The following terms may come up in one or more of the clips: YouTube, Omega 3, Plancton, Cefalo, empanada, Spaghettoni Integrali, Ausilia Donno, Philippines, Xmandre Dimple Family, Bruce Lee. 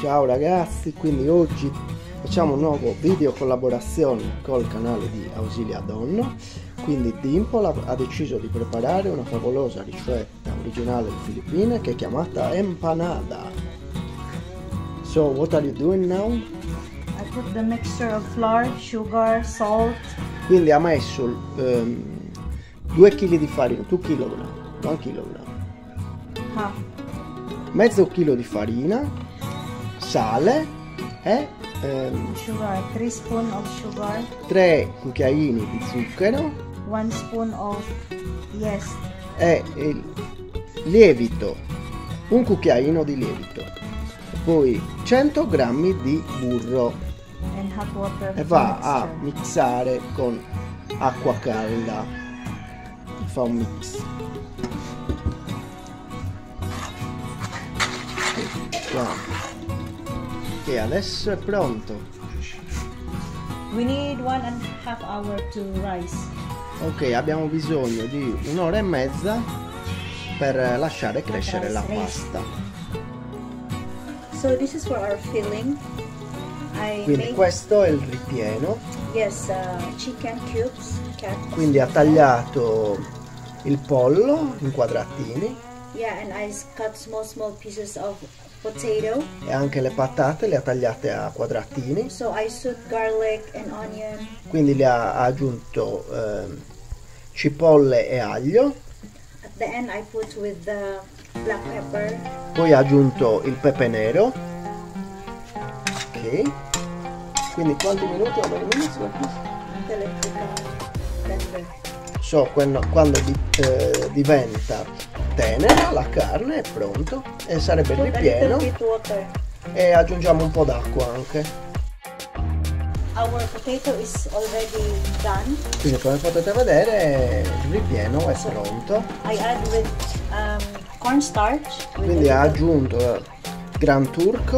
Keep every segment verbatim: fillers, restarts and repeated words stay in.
Ciao ragazzi, quindi oggi facciamo un nuovo video collaborazione col canale di Ausilia Donno. Quindi Dimple ha deciso di preparare una favolosa ricetta originale delle Filippine che è chiamata empanada. So what are you doing now? I put the mixture of flour, sugar, salt. Quindi ha messo um, due chili di farina, due chili, un chilo. Ah. Mezzo chilo di farina, sale e ehm, sugar, three spoons of sugar, tre cucchiaini di zucchero, one spoon of yeast e il lievito, un cucchiaino di lievito, poi cento grammi di burro and hot water e va a mixare con acqua calda, fa un mix. Che adesso è pronto. We need one and a half hour to rise. Ok, abbiamo bisogno di un'ora e mezza per lasciare crescere la pasta. So this is for our filling. I Quindi made... questo è il ripieno. Yes, uh, chicken cubes. Cat. Quindi ha tagliato il pollo in quadratini. Yeah, and I cut small small pieces of potato. E anche le patate le ha tagliate a quadratini. So I soaked garlic and onion. Quindi le ha aggiunto eh, cipolle e aglio. At the end I put with the black pepper. Poi ha aggiunto il pepe nero. Ok. Quindi quanti minuti? So quando, quando di, eh, diventa tenera la carne è pronto e sarebbe il ripieno e aggiungiamo un po' d'acqua anche. Our potato is already done. Quindi come potete vedere il ripieno è so, pronto. I add with, um, corn starch. Quindi ha aggiunto gran turco.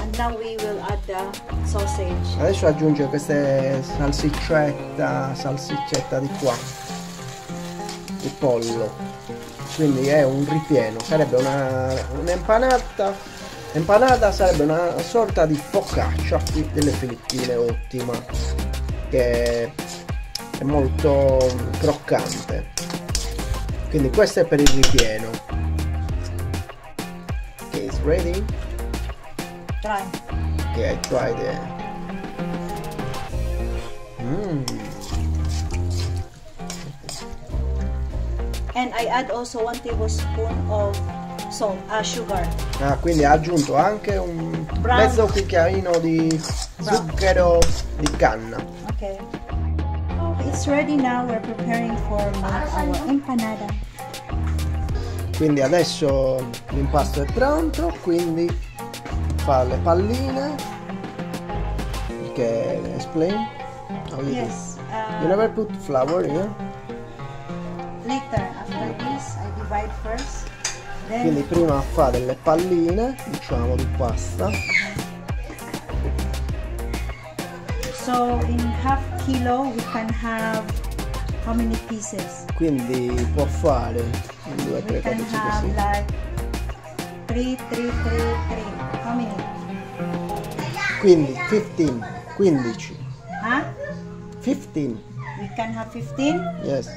And now we will add the sausage. Adesso aggiunge queste salsiccetta, salsiccetta di qua. Di pollo, quindi è un ripieno, sarebbe una un'empanata empanata sarebbe una sorta di focaccia delle Filippine, ottima, che è molto croccante. Quindi questo è per il ripieno. Ok, it's ready? Try. Ok, I tried it. Mmm. And I add also one tablespoon of salt, uh, sugar. Ah, quindi ha aggiunto anche un brown. mezzo cucchiaino di zucchero brown. di canna. Ok. It's ready now, we're preparing for our empanada. Quindi adesso l'impasto è pronto, quindi fa le palline. Che explain? How you yes. Uh, you never put flour here? Later. First, then... Quindi prima fa delle palline, diciamo, di pasta. So in half kilo we can have how many pieces? Quindi può fare un due tre quattro cinque sei. tre tre tre tre. How many? Quindi fifteen, quindici. Huh? fifteen. We can have fifteen? Yes.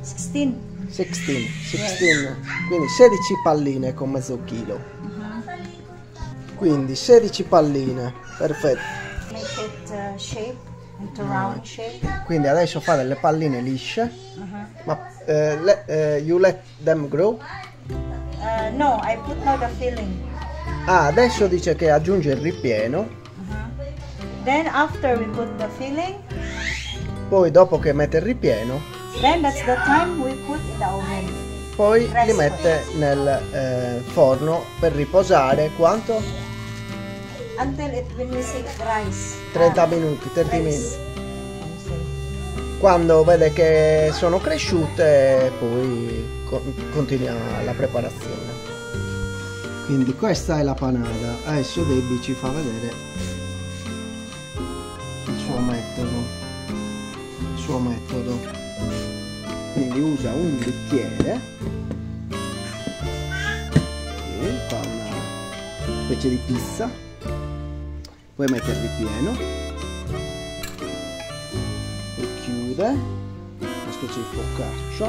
sixteen. sixteen, sixteen, quindi sedici palline con mezzo chilo. Uh-huh. Quindi sedici palline, perfetto. Make it, uh, shape, into round shape. Quindi adesso fa delle palline lisce. Uh-huh. Ma eh, le, eh, you let them grow? Uh, no, I put now the filling. Ah, adesso dice che aggiunge il ripieno. Uh-huh. Then after we put the filling. Poi dopo che mette il ripieno. Then that's the time we put in the oven. Poi Resto. li mette nel eh, forno per riposare quanto? Until it rice. trenta ah. minuti, trenta rice. minuti. Quando vede che sono cresciute poi continua la preparazione. Quindi questa è la panada. Adesso Debbie ci fa vedere il suo metodo. Il suo metodo. Quindi usa un bicchiere, okay, fa una specie di pizza, puoi metterli pieno e chiude, una specie di focaccia,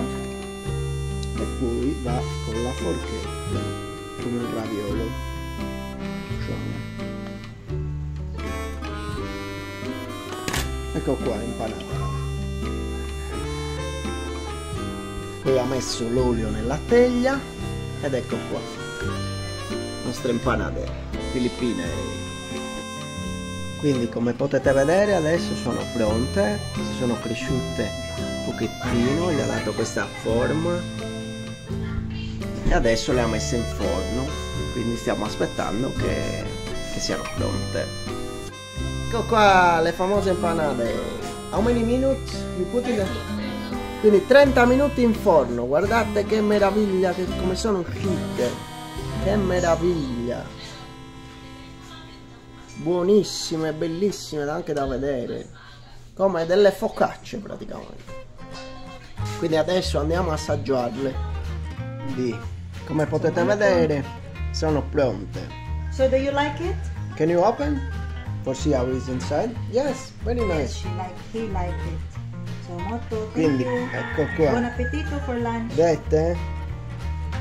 e poi va con la forchetta come un raviolo. Ecco qua impanata. Poi ha messo l'olio nella teglia ed ecco qua le nostre impanate filippine. Quindi, come potete vedere, adesso sono pronte, si sono cresciute un pochettino, gli ha dato questa forma e adesso le ha messe in forno, quindi stiamo aspettando che, che siano pronte. Ecco qua le famose impanate. How many minutes you put in the... Quindi trenta minuti in forno, guardate che meraviglia, che come sono uscite, che meraviglia, buonissime, bellissime anche da vedere, come delle focacce praticamente. Quindi adesso andiamo a assaggiarle. Quindi, come potete vedere, sono pronte. So do you like it? Can you open? For see how it's inside? Yes, very nice. Yes, she like, he like it. Quindi ecco qua. Buon appetito for lunch. Vedete?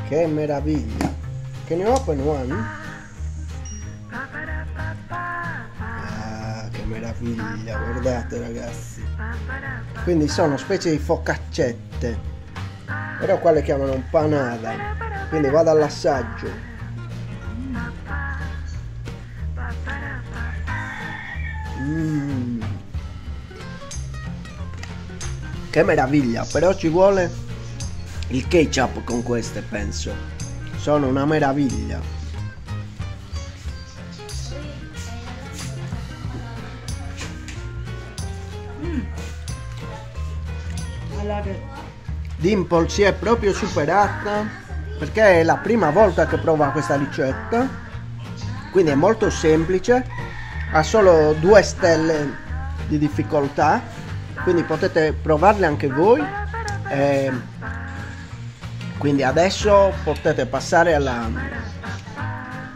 Che meraviglia. Can you open one? Ah, che meraviglia, guardate ragazzi. Quindi sono specie di focaccette, però qua le chiamano empanada. Quindi vado all'assaggio. Mmm. Che meraviglia, però ci vuole il ketchup con queste, penso. Sono una meraviglia. Mm. Dimple si è proprio superata perché è la prima volta che prova questa ricetta, quindi è molto semplice, ha solo due stelle di difficoltà. Quindi potete provarle anche voi, eh, quindi adesso potete passare alla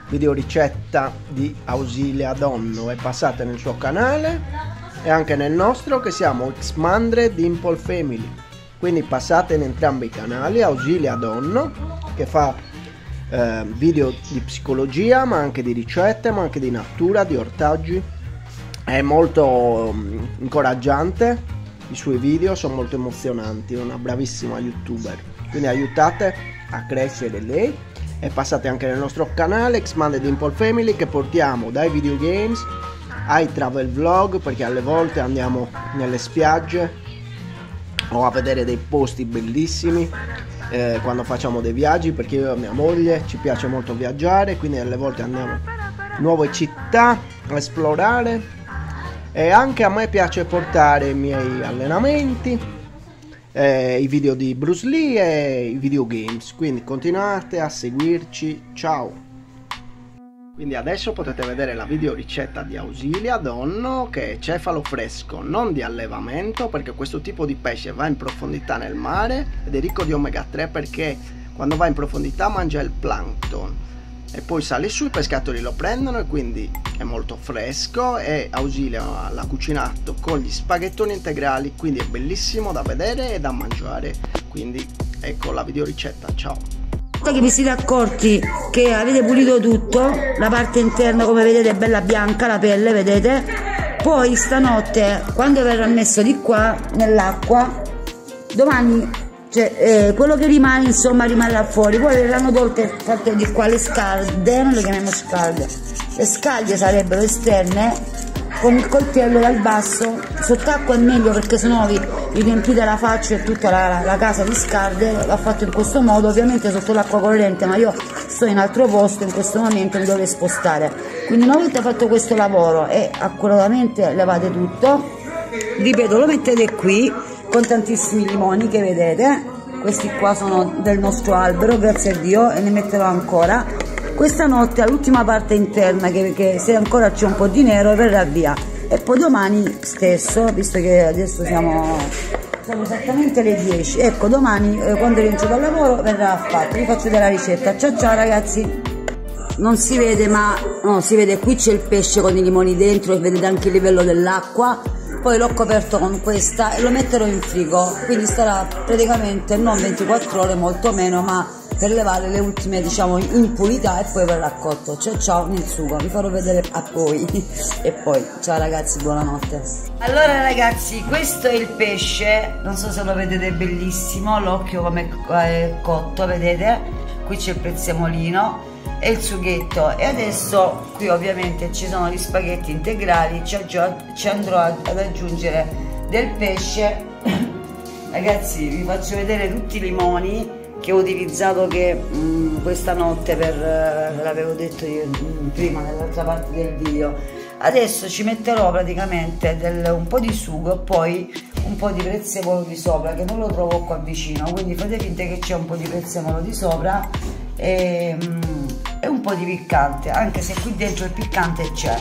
videoricetta di Ausilia Donno e passate nel suo canale e anche nel nostro, che siamo Xmandre Dimple Family, quindi passate in entrambi i canali. Ausilia Donno che fa eh, video di psicologia, ma anche di ricette, ma anche di natura, di ortaggi, è molto um, incoraggiante. I suoi video sono molto emozionanti, è una bravissima youtuber, quindi aiutate a crescere lei e passate anche nel nostro canale Xmandre Dimple Family, che portiamo dai videogames ai travel vlog, perché alle volte andiamo nelle spiagge o a vedere dei posti bellissimi eh, quando facciamo dei viaggi, perché io e mia moglie ci piace molto viaggiare, quindi alle volte andiamo in nuove città a esplorare. E anche a me piace portare i miei allenamenti, eh, i video di Bruce Lee e i videogames, quindi continuate a seguirci, ciao! Quindi adesso potete vedere la videoricetta di Ausilia Donno, che è cefalo fresco, non di allevamento, perché questo tipo di pesce va in profondità nel mare ed è ricco di omega tre, perché quando va in profondità mangia il plancton. E poi sale su, i pescatori lo prendono e quindi è molto fresco, e Ausilia l'ha cucinato con gli spaghettoni integrali, quindi è bellissimo da vedere e da mangiare. Quindi ecco la videoricetta, ciao! Una volta che vi siete accorti che avete pulito tutto, la parte interna come vedete è bella bianca, la pelle vedete, poi stanotte quando verrà messo di qua nell'acqua, domani... Cioè, eh, quello che rimane insomma rimarrà fuori, poi verranno tolte fatte di qua le scalde, non le chiamiamo scalde, le scaglie sarebbero esterne, con il coltello dal basso. Sott'acqua è meglio perché sennò vi, vi riempite la faccia e tutta la, la, la casa di scarde. L'ho fatto in questo modo, ovviamente sotto l'acqua corrente, ma io sto in altro posto in questo momento, mi dovrei spostare. Quindi una volta fatto questo lavoro e accuratamente levate tutto, ripeto, lo mettete qui con tantissimi limoni che vedete, questi qua sono del nostro albero, grazie a Dio, e ne metterò ancora questa notte all'ultima parte interna, che, che se ancora c'è un po' di nero verrà via, e poi domani stesso, visto che adesso siamo, siamo esattamente le dieci, ecco domani eh, quando rientro dal lavoro verrà fatto, vi faccio della ricetta, ciao ciao ragazzi! non si vede, ma no, si vede, qui c'è il pesce con i limoni dentro e vedete anche il livello dell'acqua. Poi l'ho coperto con questa e lo metterò in frigo, quindi sarà praticamente non ventiquattro ore, molto meno, ma per levare le ultime, diciamo, impurità, e poi verrà cotto. Ciao ciao nel sugo, vi farò vedere a voi. E poi ciao ragazzi, buonanotte. Allora ragazzi, questo è il pesce, non so se lo vedete, bellissimo l'occhio come è cotto, vedete? Qui c'è il prezzemolino e il sughetto, e adesso qui ovviamente ci sono gli spaghetti integrali, ci, ci andrò ad aggiungere del pesce. Ragazzi, vi faccio vedere tutti i limoni che ho utilizzato, che mh, questa notte, per ve l'avevo detto io mh, prima nell'altra parte del video. Adesso ci metterò praticamente del, un po' di sugo e poi un po' di prezzemolo di sopra, che non lo trovo qua vicino, quindi fate finta che c'è un po' di prezzemolo di sopra e, mh, e un po' di piccante, anche se qui dentro il piccante c'è.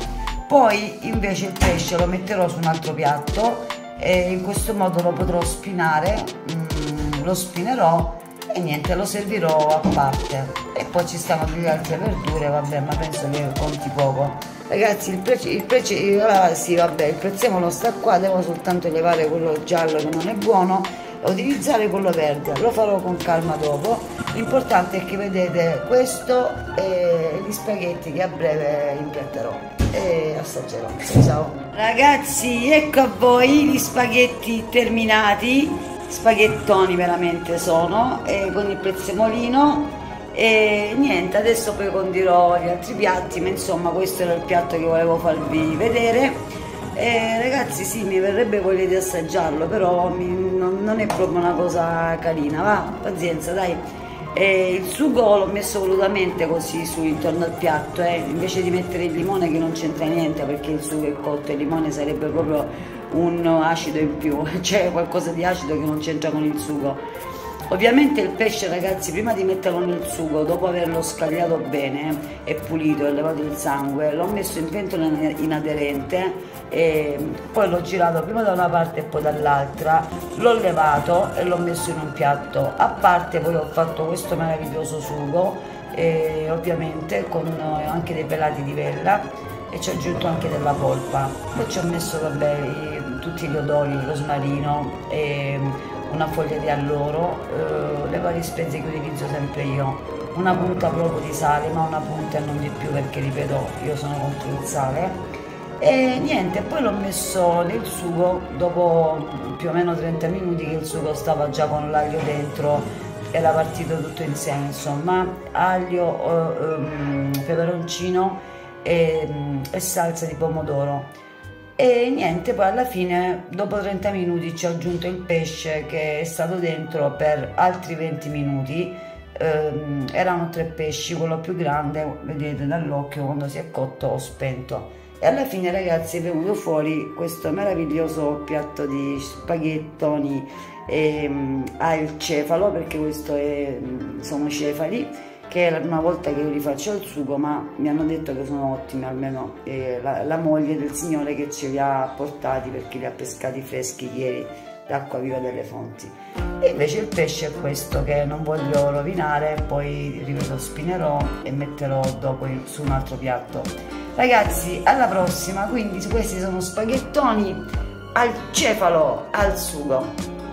Poi invece il pesce lo metterò su un altro piatto e in questo modo lo potrò spinare, mh, lo spinerò e niente, lo servirò a parte. E poi ci stanno delle altre verdure, vabbè, ma penso che conti poco. Ragazzi, il prece, il prece, ah, sì, vabbè, il prezzemolo sta qua, devo soltanto levare quello giallo che non è buono e utilizzare quello verde. Lo farò con calma dopo. L'importante è che vedete questo e gli spaghetti che a breve impiatterò e assaggerò. Ciao! Ragazzi, ecco a voi gli spaghetti terminati. Spaghettoni veramente sono, eh, con il prezzemolino, e niente, adesso poi condirò gli altri piatti, ma insomma questo era il piatto che volevo farvi vedere. Eh, ragazzi, sì, mi verrebbe voglia di assaggiarlo, però mi, non, non è proprio una cosa carina, va, pazienza dai. Eh, il sugo l'ho messo volutamente così su, intorno al piatto, eh, invece di mettere il limone, che non c'entra niente perché il sugo è cotto e il limone sarebbe proprio un acido in più, cioè qualcosa di acido che non c'entra con il sugo. Ovviamente il pesce, ragazzi, prima di metterlo nel sugo, dopo averlo scagliato bene e pulito e levato il sangue, l'ho messo in pentola inaderente e poi l'ho girato prima da una parte e poi dall'altra, l'ho levato e l'ho messo in un piatto a parte. Poi ho fatto questo meraviglioso sugo, e ovviamente con anche dei pelati di vella, e ci ho aggiunto anche della polpa. Poi ci ho messo, vabbè, tutti gli odori, lo rosmarino, e una foglia di alloro, eh, le varie spezie che utilizzo sempre io, una punta proprio di sale, ma una punta e non di più, perché ripeto, io sono contro il sale. E niente, poi l'ho messo nel sugo dopo più o meno trenta minuti, che il sugo stava già con l'aglio dentro, era partito tutto insieme, insomma, aglio, eh, um, peperoncino E, e salsa di pomodoro. E niente, poi alla fine dopo trenta minuti ci ho aggiunto il pesce, che è stato dentro per altri venti minuti. Ehm, erano tre pesci, quello più grande vedete dall'occhio quando si è cotto ho spento, e alla fine ragazzi è venuto fuori questo meraviglioso piatto di spaghettoni ehm, al cefalo, perché questo è, sono cefali, che è la prima volta che io li faccio al sugo, ma mi hanno detto che sono ottimi, almeno eh, la, la moglie del signore che ce li ha portati, perché li ha pescati freschi ieri d'acqua viva delle fonti. E invece il pesce è questo, che non voglio rovinare, poi ripeto, spinerò e metterò dopo su un altro piatto. Ragazzi, alla prossima. Quindi questi sono spaghettoni al cefalo al sugo,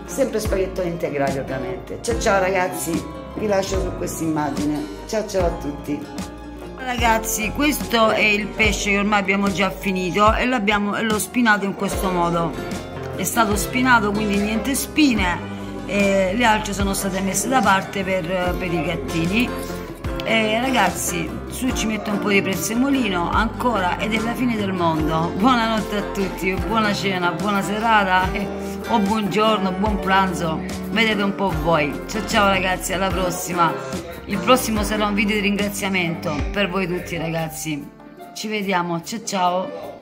sempre spaghettoni integrali ovviamente. Ciao ciao ragazzi, vi lascio su questa immagine. Ciao ciao a tutti. Ragazzi, questo è il pesce che ormai abbiamo già finito e l'ho spinato in questo modo. È stato spinato, quindi niente spine, e le altre sono state messe da parte per, per i gattini. E ragazzi, su ci metto un po' di prezzemolino ancora, ed è la fine del mondo. Buonanotte a tutti, buona cena, buona serata e... o buongiorno, buon pranzo, vedete un po' voi. Ciao ciao ragazzi, alla prossima. Il prossimo sarà un video di ringraziamento per voi tutti ragazzi. Ci vediamo, ciao ciao.